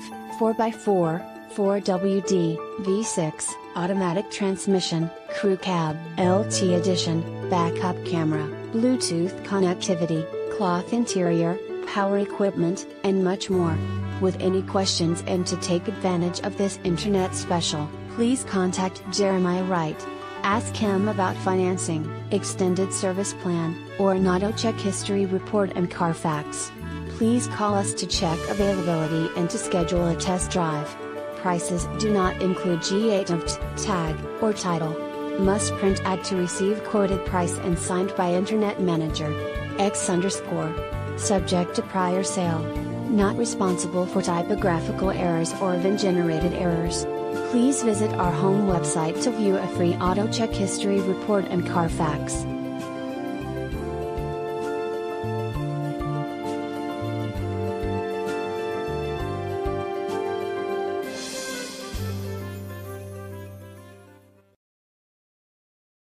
4x4, 4WD, V6, automatic transmission, crew cab, LT edition, backup camera, Bluetooth connectivity, cloth interior, power equipment, and much more. With any questions and to take advantage of this internet special, please contact Jeremiah Wright. Ask him about financing, extended service plan, or an AutoCheck history report and Carfax. Please call us to check availability and to schedule a test drive. Prices do not include GA TAVT, tag, or title. Must print ad to receive quoted price and signed by Internet Manager. X_. Subject to prior sale. Not responsible for typographical errors or VIN-generated errors. Please visit our home website to view a free AutoCheck history report and Carfax.